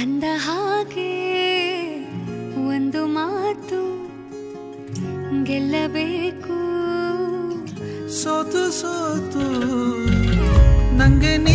ಅಂದ ಹಾಗೆ ಒಂದು ಮಾತು ಗೆಲ್ಲಬೇಕು ಸೋತು ಸೋತು ನಂಗೆ